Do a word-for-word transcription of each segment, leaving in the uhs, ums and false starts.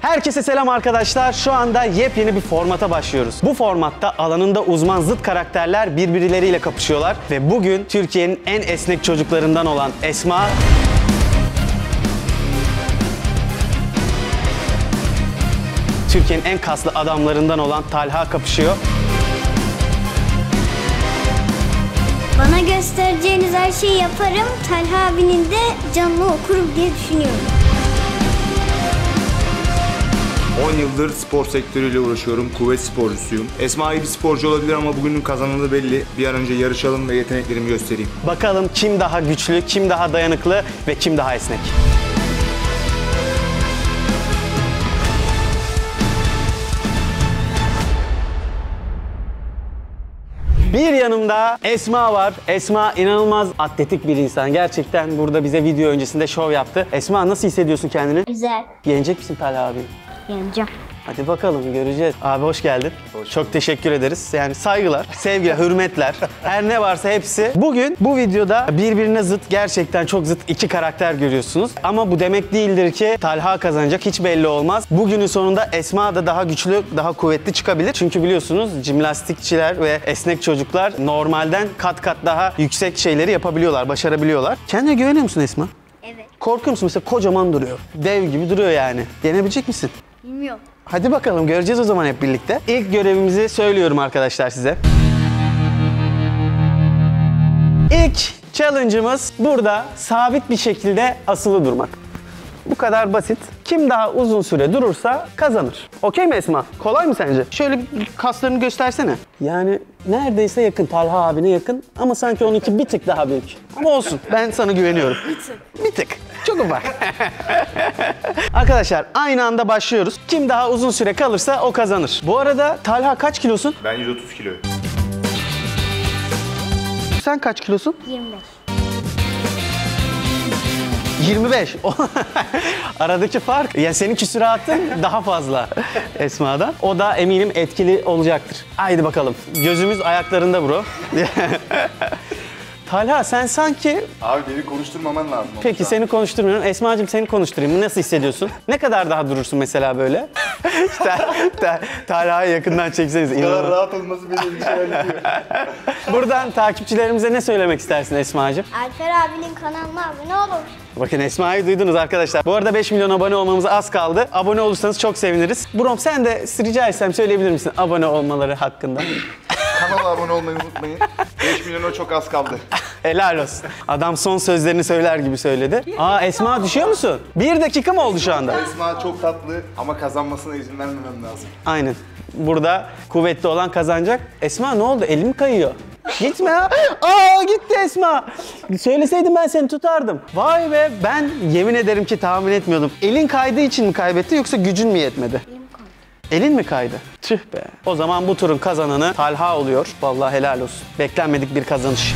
Herkese selam arkadaşlar. Şu anda yepyeni bir formata başlıyoruz. Bu formatta alanında uzman zıt karakterler birbirleriyle kapışıyorlar ve bugün Türkiye'nin en esnek çocuklarından olan Esma Türkiye'nin en kaslı adamlarından olan Talha kapışıyor. Bana göstereceğiniz her şeyi yaparım. Talha abinin de canını okurum diye düşünüyorum. on yıldır spor sektörüyle uğraşıyorum. Kuvvet sporcusuyum. Esma iyi bir sporcu olabilir ama bugünün kazananı belli. Bir an önce yarışalım ve yeteneklerimi göstereyim. Bakalım kim daha güçlü, kim daha dayanıklı ve kim daha esnek. Bir yanımda Esma var. Esma inanılmaz atletik bir insan. Gerçekten burada bize video öncesinde şov yaptı. Esma, nasıl hissediyorsun kendini? Güzel. Yenecek misin Talha abi? Yeneceğim. Hadi bakalım, göreceğiz. Abi hoş geldin. Hoş Çok teşekkür ederiz. Yani saygılar, sevgiler, hürmetler, her ne varsa hepsi. Bugün bu videoda birbirine zıt, gerçekten çok zıt iki karakter görüyorsunuz. Ama bu demek değildir ki Talha kazanacak, hiç belli olmaz. Bugünün sonunda Esma da daha güçlü, daha kuvvetli çıkabilir. Çünkü biliyorsunuz jimnastikçiler ve esnek çocuklar normalden kat kat daha yüksek şeyleri yapabiliyorlar, başarabiliyorlar. Kendine güveniyor musun Esma? Evet. Korkuyor musun? Mesela kocaman duruyor, dev gibi duruyor yani. Yenebilecek misin? Bilmiyorum. Hadi bakalım, göreceğiz o zaman hep birlikte. İlk görevimizi söylüyorum arkadaşlar size. İlk challenge'ımız burada sabit bir şekilde asılı durmak. Bu kadar basit. Kim daha uzun süre durursa kazanır. Okey mi Esma? Kolay mı sence? Şöyle kaslarını göstersene. Yani neredeyse yakın. Talha abine yakın ama sanki onunki bir tık daha büyük. Ama olsun, ben sana güveniyorum. Bir tık. Bir tık. Çok ufak. Arkadaşlar aynı anda başlıyoruz. Kim daha uzun süre kalırsa o kazanır. Bu arada Talha kaç kilosun? Ben yüz otuz kilo. Sen kaç kilosun? yirmi beş. yirmi beş. Aradaki fark, ya senin küsuratın daha fazla Esma'dan. O da eminim etkili olacaktır. Haydi bakalım. Gözümüz ayaklarında bro. Talha sen sanki... Abi beni konuşturmaman lazım. Peki seni konuşturmuyorum. Esma'cığım seni konuşturayım. Nasıl hissediyorsun? Ne kadar daha durursun mesela böyle? Talha'yı yakından çekseniz. Bu kadar rahat olması beni ilgilendiriyor. Buradan takipçilerimize ne söylemek istersin Esma'cığım? Alper abinin kanalına abone olun. Bakın Esma'yı duydunuz arkadaşlar. Bu arada beş milyon abone olmamıza az kaldı. Abone olursanız çok seviniriz. Brom sen de rica etsem söyleyebilir misin abone olmaları hakkında? Kanala abone olmayı unutmayın. beş milyona çok az kaldı. Helal olsun. Adam son sözlerini söyler gibi söyledi. Aa Esma düşüyor musun? Bir dakika mı oldu şu anda? Esma çok tatlı ama kazanmasına izin vermemem lazım. Aynen. Burada kuvvetli olan kazanacak. Esma ne oldu? Elim kayıyor. Gitme. Aa gitti Esma. Söyleseydim ben seni tutardım. Vay be, ben yemin ederim ki tahmin etmiyordum. Elin kaydığı için mi kaybetti yoksa gücün mü yetmedi? Elin mi kaydı? Tüh be. O zaman bu turun kazananı Talha oluyor. Vallahi helal olsun. Beklenmedik bir kazanış.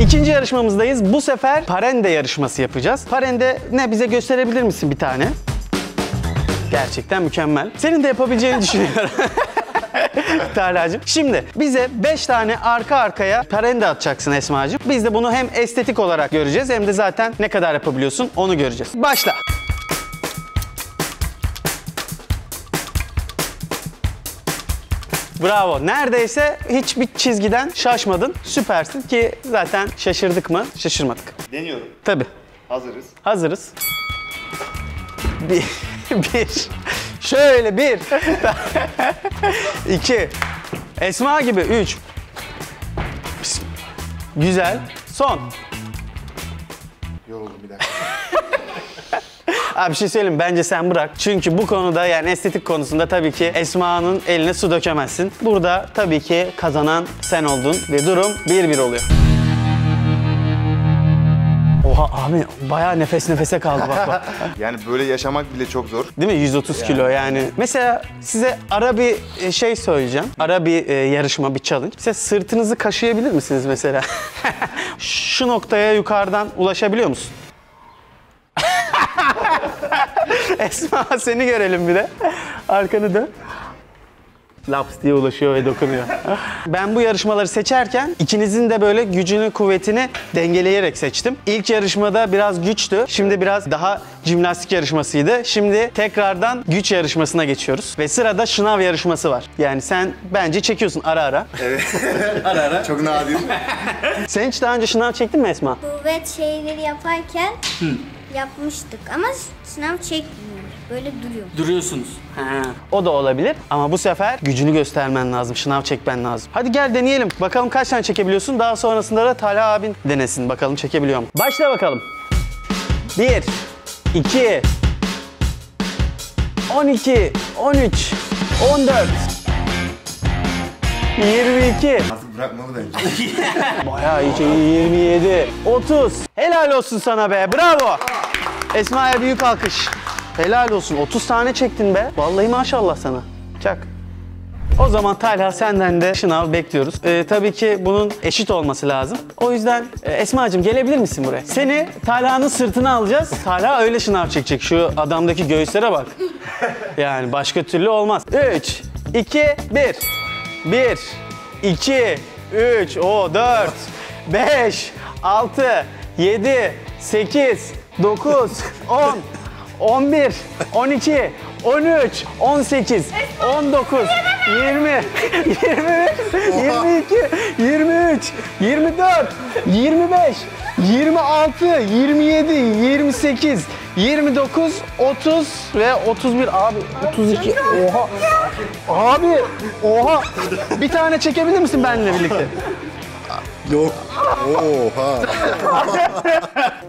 İkinci yarışmamızdayız. Bu sefer Parende yarışması yapacağız. Parende ne? Bize gösterebilir misin bir tane? Gerçekten mükemmel. Senin de yapabileceğini düşünüyorum. Talha'cığım. Şimdi bize beş tane arka arkaya parende atacaksın Esma'cığım. Biz de bunu hem estetik olarak göreceğiz hem de zaten ne kadar yapabiliyorsun onu göreceğiz. Başla. Bravo. Neredeyse hiçbir çizgiden şaşmadın. Süpersin ki zaten şaşırdık mı? Şaşırmadık. Deniyorum. Tabii. Hazırız. Hazırız. Bir. Bir. Şöyle bir. İki. Esma gibi. Üç. Güzel. Son. Yoruldum bir dakika. Abi bir şey söyleyeyim, bence sen bırak. Çünkü bu konuda, yani estetik konusunda tabii ki Esma'nın eline su dökemezsin. Burada tabii ki kazanan sen oldun ve durum bir bir oluyor. Oha abi, bayağı nefes nefese kaldı bak bak. Yani böyle yaşamak bile çok zor. Değil mi? yüz otuz kilo yani. Mesela size ara bir şey söyleyeceğim. Ara bir yarışma, bir challenge. Size sırtınızı kaşıyabilir misiniz mesela? Şu noktaya yukarıdan ulaşabiliyor musun? Esma seni görelim bir de. Arkanı dön. laps diye ulaşıyor ve dokunuyor. Ben bu yarışmaları seçerken ikinizin de böyle gücünü, kuvvetini dengeleyerek seçtim. İlk yarışmada biraz güçtü. Şimdi biraz daha jimnastik yarışmasıydı. Şimdi tekrardan güç yarışmasına geçiyoruz. Ve sırada şınav yarışması var. Yani sen bence çekiyorsun ara ara. Evet. Ara ara. Çok nadir. Sen hiç daha önce şınav çektin mi Esma? Kuvvet şeyleri yaparken Hı. yapmıştık ama sınav çekmiyoruz. Böyle duruyor. Duruyorsunuz. Ha. O da olabilir ama bu sefer gücünü göstermen lazım. Şınav çekmen lazım. Hadi gel deneyelim. Bakalım kaç tane çekebiliyorsun. Daha sonrasında da Talha abin denesin. Bakalım çekebiliyor mu? Başla bakalım. Bir, iki, on iki, on üç, on dört. yirmi iki. Artık bırakmalı bence. Bayağı iyi. yirmi yedi. otuz. Helal olsun sana be. Bravo. Esma'ya büyük alkış. Helal olsun. otuz tane çektin be. Vallahi maşallah sana. Çak. O zaman Talha senden de şınav bekliyoruz. Ee, tabii ki bunun eşit olması lazım. O yüzden e, Esma'cığım gelebilir misin buraya? Seni Talha'nın sırtına alacağız. Talha öyle şınav çekecek. Şu adamdaki göğüslere bak. Yani başka türlü olmaz. üç, iki, bir. Bir, iki, üç, o dört, beş, altı, yedi, sekiz, dokuz, on, on bir, on iki, on üç, on sekiz, on dokuz, yirmi, yirmi bir, yirmi iki, yirmi üç, yirmi dört, yirmi beş, yirmi altı, yirmi yedi, yirmi sekiz, yirmi dokuz, otuz ve otuz bir. Abi otuz iki. Oha. Abi oha. Bir tane çekebilir misin benimle birlikte? Yok. Oha.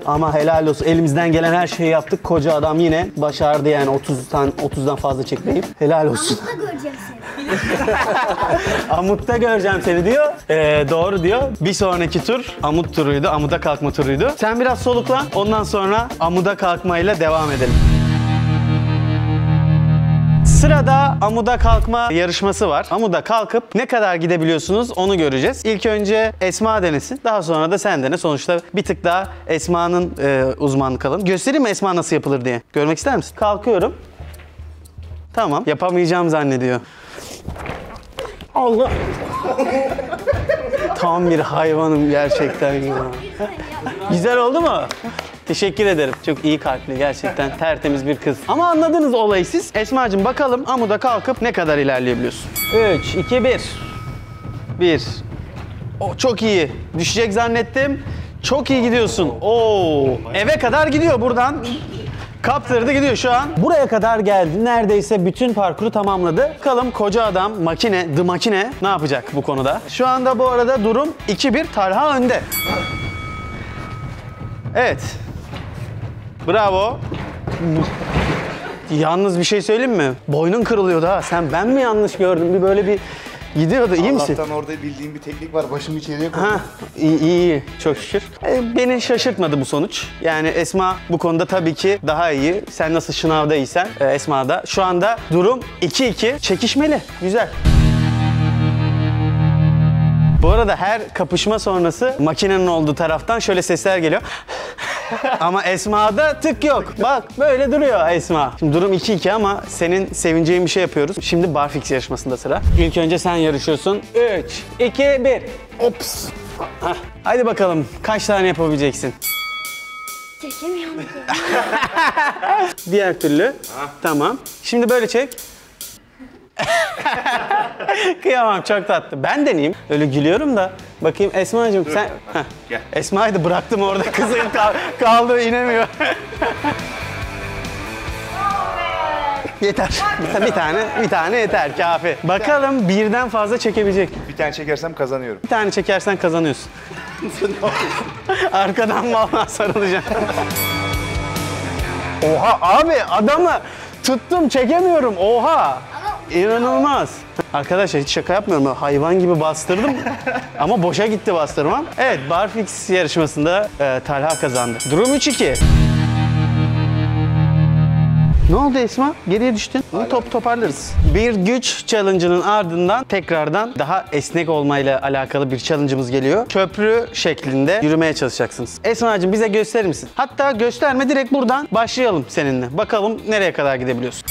Ama helal olsun. Elimizden gelen her şeyi yaptık. Koca adam yine başardı yani otuzdan otuzdan fazla çekmeyi. Helal olsun. Amut'ta göreceğim seni. Amut'ta göreceğim seni diyor. Ee, doğru diyor. Bir sonraki tur Amut turuydu. Amuda kalkma turuydu. Sen biraz soluklan. Ondan sonra amuda kalkmayla devam edelim. Sırada amuda kalkma yarışması var. Amuda kalkıp ne kadar gidebiliyorsunuz onu göreceğiz. İlk önce Esma denesin. Daha sonra da sen dene. Sonuçta bir tık daha Esma'nın e, uzmanlık alanı. Göstereyim mi Esma nasıl yapılır diye? Görmek ister misin? Kalkıyorum. Tamam. Yapamayacağım zannediyor. Allah! Tam bir hayvanım gerçekten ya. Güzel oldu mu? Teşekkür ederim. Çok iyi kalpli gerçekten. Tertemiz bir kız. Ama anladınız olayı siz. Esma'cığım bakalım amuda kalkıp ne kadar ilerleyebiliyorsun? üç, iki, bir. bir. Oh, çok iyi. Düşecek zannettim. Çok iyi gidiyorsun. Oo. Eve kadar gidiyor buradan. Kaptırdı gidiyor şu an. Buraya kadar geldi. Neredeyse bütün parkuru tamamladı. Bakalım koca adam, makine, the makine ne yapacak bu konuda? Şu anda bu arada durum iki bir. Talha önde. Evet. Bravo. Yalnız bir şey söyleyeyim mi? Boynun kırılıyordu ha. Sen ben mi yanlış gördüm? Bir böyle bir gidiyordu. İyi misin? Allah'tan orada bildiğim bir teknik var. Başımı içeriye koydum. Ha, iyi, iyi. Çok şükür. E, beni şaşırtmadı bu sonuç. Yani Esma bu konuda tabii ki daha iyi. Sen nasıl şınavda iyisen e, Esma da. Şu anda durum iki iki. Çekişmeli. Güzel. Bu arada her kapışma sonrası makinenin olduğu taraftan şöyle sesler geliyor. Ama Esma'da tık yok. Bak böyle duruyor Esma. Şimdi durum iki iki ama senin sevineceğin bir şey yapıyoruz. Şimdi barfix yarışmasında sıra. İlk önce sen yarışıyorsun. üç, iki, bir. Ops. Hah. Hadi bakalım kaç tane yapabileceksin? Çekemiyorum. Diğer türlü. Ha. Tamam. Şimdi böyle çek. Kıyamam, çok tatlı. Ben deneyeyim. Öyle gülüyorum da. Bakayım Esma'cığım sen... Esma'yı da bıraktım orada. Kızı kaldı, inemiyor. Yeter. Bir tane, bir tane yeter. Kafi. Bakalım birden fazla çekebilecek. Bir tane çekersem kazanıyorum. Bir tane çekersen kazanıyorsun. Arkadan vallahi sarılacağım. Oha abi adamı tuttum çekemiyorum. Oha. İnanılmaz. Arkadaşlar hiç şaka yapmıyorum. Hayvan gibi bastırdım ama boşa gitti bastırmam. Evet, barfix yarışmasında e, Talha kazandı. Durum üç iki. Ne oldu Esma? Geriye düştün. Bunu top toparlarız. Bir güç challenge'ının ardından tekrardan daha esnek olmayla alakalı bir challenge'ımız geliyor. Köprü şeklinde yürümeye çalışacaksınız. Esma'cığım bize gösterir misin? Hatta gösterme, direkt buradan başlayalım seninle. Bakalım nereye kadar gidebiliyorsun.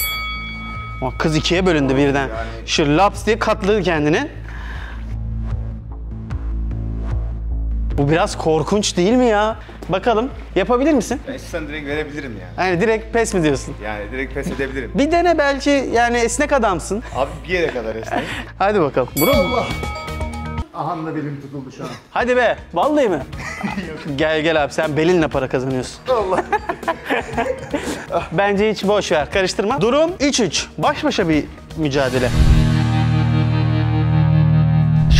Kız ikiye bölündü o, birden. Yani... Şu laps diye katladı kendini. Bu biraz korkunç değil mi ya? Bakalım yapabilir misin? Ben istersen direkt verebilirim yani. Yani direkt pes mi diyorsun? Yani direkt pes edebilirim. Bir dene belki, yani esnek adamsın. Abi bir yere kadar esnek. Hadi bakalım. Bunu... Allah! Ahan da belim tutuldu şu an. Hadi be! Vallahi mi? Gel gel abi, sen belinle para kazanıyorsun. Allah! Bence hiç boş ver, karıştırma. Durum üç üç. Baş başa bir mücadele.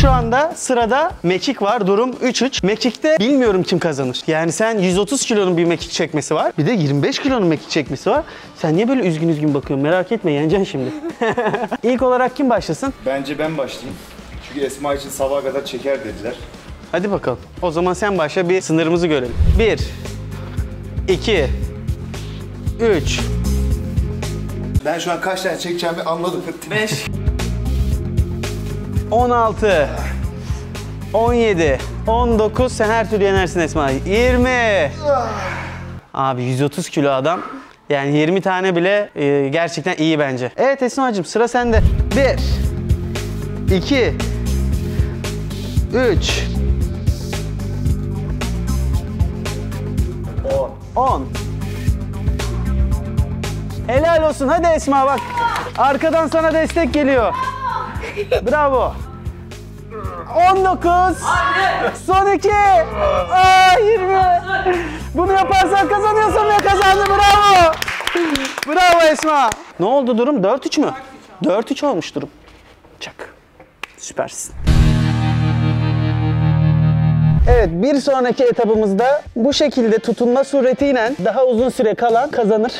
Şu anda sırada mekik var. Durum üç üç. Mekikte bilmiyorum kim kazanır. Yani sen yüz otuz kilonun bir mekik çekmesi var. Bir de yirmi beş kilonun mekik çekmesi var. Sen niye böyle üzgün üzgün bakıyorsun? Merak etme, yeneceksin şimdi. İlk olarak kim başlasın? Bence ben başlayayım. Çünkü Esma için sabaha kadar çeker dediler. Hadi bakalım. O zaman sen başla, bir sınırımızı görelim. bir, iki, üç. Ben şu an kaç tane çekeceğimi anladım. beş. on altı, on yedi, on dokuz, sen her türlü yenersin Esma. yirmi. Abi yüz otuz kilo adam, yani yirmi tane bile e, gerçekten iyi bence. Evet Esma'cığım, sıra sende. bir, iki, üç, on. Helal olsun, hadi Esma bak. Arkadan sana destek geliyor. Bravo. on dokuz. Anne. Son iki. Aa, yirmi. Bunu yaparsan kazanıyorsun ve kazandı. Bravo. Bravo Esma. Ne oldu durum? dört üç mü? dört üç olmuş durum. Çak. Süpersin. Evet, bir sonraki etapımızda bu şekilde tutunma suretiyle daha uzun süre kalan kazanır.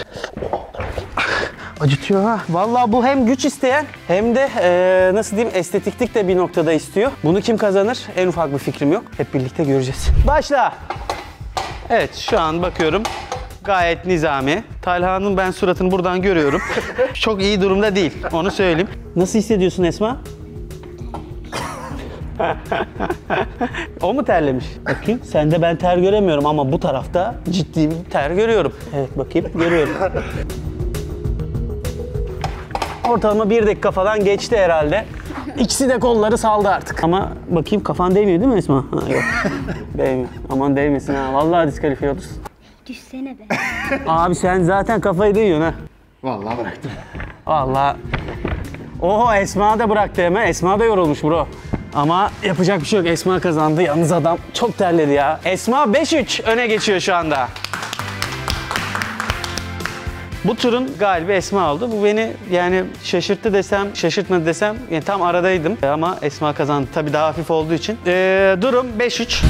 Acıtıyor ha. Vallahi bu hem güç isteyen hem de ee, nasıl diyeyim, estetiklik de bir noktada istiyor. Bunu kim kazanır? En ufak bir fikrim yok. Hep birlikte göreceğiz. Başla. Evet, şu an bakıyorum. Gayet nizami. Talha'nın ben suratını buradan görüyorum. Çok iyi durumda değil. Onu söyleyeyim. Nasıl hissediyorsun Esma? O mu terlemiş? Bakayım. Sende ben ter göremiyorum ama bu tarafta ciddi bir ter görüyorum. Evet bakayım. Görüyorum. Ortalama bir dakika falan geçti herhalde. İkisi de kolları saldı artık. Ama bakayım kafan değmiyor değil mi Esma? Ha, yok. Değmiyor. Aman değmesin ha. Vallahi diskalifiye olursun. Düşsene be. Abi sen zaten kafayı değiyorsun ha. Vallahi bıraktım. Vallahi. Oho, Esma da bıraktı hemen. Esma da yorulmuş bro. Ama yapacak bir şey yok. Esma kazandı. Yalnız adam çok terledi ya. Esma beş üç öne geçiyor şu anda. Bu turun galibi Esma oldu. Bu beni yani şaşırttı desem, şaşırtmadı desem, yani tam aradaydım. Ama Esma kazandı. Tabii daha hafif olduğu için. Ee, durum beş üç.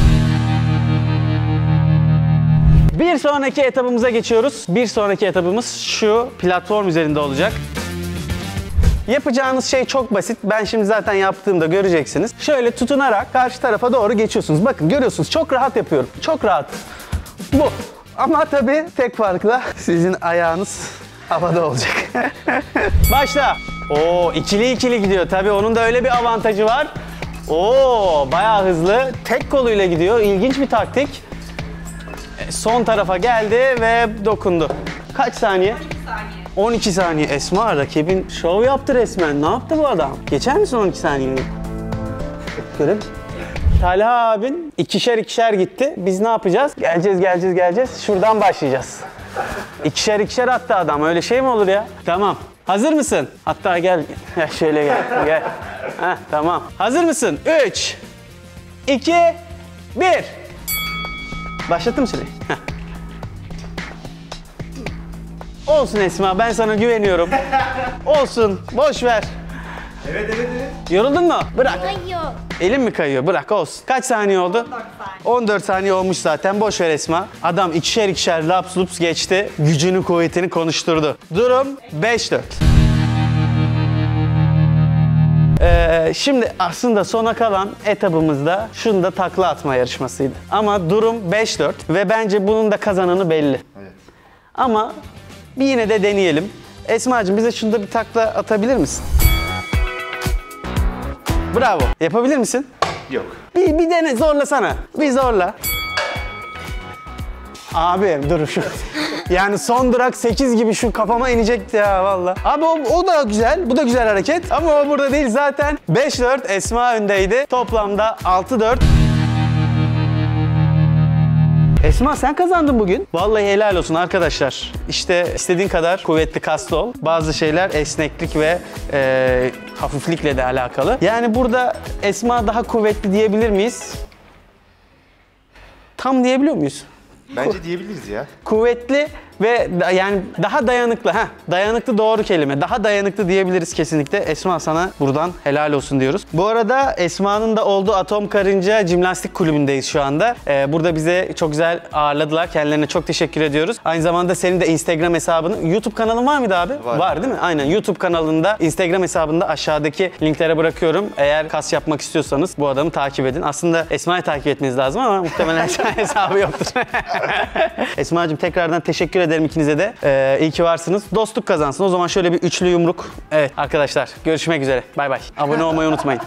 Bir sonraki etapımıza geçiyoruz. Bir sonraki etapımız şu platform üzerinde olacak. Yapacağınız şey çok basit. Ben şimdi zaten yaptığımda göreceksiniz. Şöyle tutunarak karşı tarafa doğru geçiyorsunuz. Bakın görüyorsunuz, çok rahat yapıyorum. Çok rahat. Bu. Ama tabii tek farkla sizin ayağınız havada olacak. Başla. Oo, ikili ikili gidiyor. Tabii onun da öyle bir avantajı var. Oo, bayağı hızlı. Tek koluyla gidiyor. İlginç bir taktik. Son tarafa geldi ve dokundu. Kaç saniye? on iki saniye. Esma rakibin şov yaptı resmen. Ne yaptı bu adam? Geçer misin on iki saniyeyi? Görün. Talha abin ikişer ikişer gitti. Biz ne yapacağız? Geleceğiz, geleceğiz, geleceğiz. Şuradan başlayacağız. İkişer ikişer attı adam. Öyle şey mi olur ya? Tamam. Hazır mısın? Hatta gel. Ya şöyle gel. Gel. Heh, tamam. Hazır mısın? üç, iki, bir. Başlattın mı süreyi? Olsun Esma, ben sana güveniyorum. Olsun, boş ver. Evet, evet, evet. Yoruldun mu? Bırak. Kayıyor. Elin mi kayıyor? Bırak, olsun. Kaç saniye oldu? on dört saniye. on dört saniye olmuş zaten, boş ver Esma. Adam ikişer ikişer laps lups geçti. Gücünü, kuvvetini konuşturdu. Durum beş dört. Ee, şimdi aslında sona kalan etabımızda şunu da takla atma yarışmasıydı. Ama durum beş dört ve bence bunun da kazananı belli. Evet. Ama bir yine de deneyelim. Esma'cığım bize şunu da bir takla atabilir misin? Bravo. Yapabilir misin? Yok. Bir, bir dene, zorlasana. Bir zorla. Abi dur şu. Yani son durak sekiz gibi şu kafama inecekti ya valla. Abi o, o da güzel. Bu da güzel hareket. Ama o burada değil zaten. beş dört Esma öndeydi. Toplamda altı dört. Esma sen kazandın bugün. Vallahi helal olsun arkadaşlar. İşte istediğin kadar kuvvetli kaslı ol. Bazı şeyler esneklik ve e, hafiflikle de alakalı. Yani burada Esma daha kuvvetli diyebilir miyiz? Tam diyebiliyor muyuz? Bence diyebiliriz ya. Kuvvetli ve da, yani daha dayanıklı. Heh, dayanıklı doğru kelime. Daha dayanıklı diyebiliriz kesinlikle. Esma sana buradan helal olsun diyoruz. Bu arada Esma'nın da olduğu Atom Karınca Jimnastik Kulübü'ndeyiz şu anda. Ee, burada bize çok güzel ağırladılar. Kendilerine çok teşekkür ediyoruz. Aynı zamanda senin de Instagram hesabını... YouTube kanalın var mıydı abi? Var. Var değil mi? Aynen. YouTube kanalında, Instagram hesabında aşağıdaki linklere bırakıyorum. Eğer kas yapmak istiyorsanız bu adamı takip edin. Aslında Esma'yı takip etmeniz lazım ama muhtemelen hesabı yoktur. Esma'cığım tekrardan teşekkür ederim ikinize de. Ee, iyi ki varsınız. Dostluk kazansın. O zaman şöyle bir üçlü yumruk. Evet arkadaşlar görüşmek üzere. Bay bay. Abone olmayı unutmayın.